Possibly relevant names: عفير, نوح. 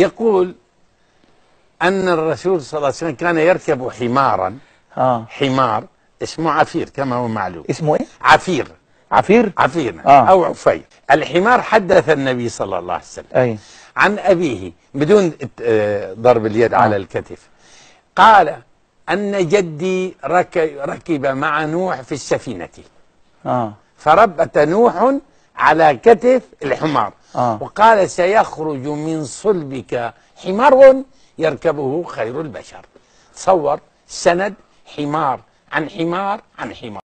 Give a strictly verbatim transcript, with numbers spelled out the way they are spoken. يقول أن الرسول صلى الله عليه وسلم كان يركب حمارا آه. حمار اسمه عفير كما هو معلوم. اسمه إيه؟ عفير. عفير؟ عفير آه. أو عفير. الحمار حدث النبي صلى الله عليه وسلم أي. عن أبيه بدون ضرب اليد آه. على الكتف. قال أن جدي ركب مع نوح في السفينة آه. فربت نوح على كتف الحمار آه. وقال سيخرج من صلبك حمار يركبه خير البشر. تصور، سند حمار عن حمار عن حمار.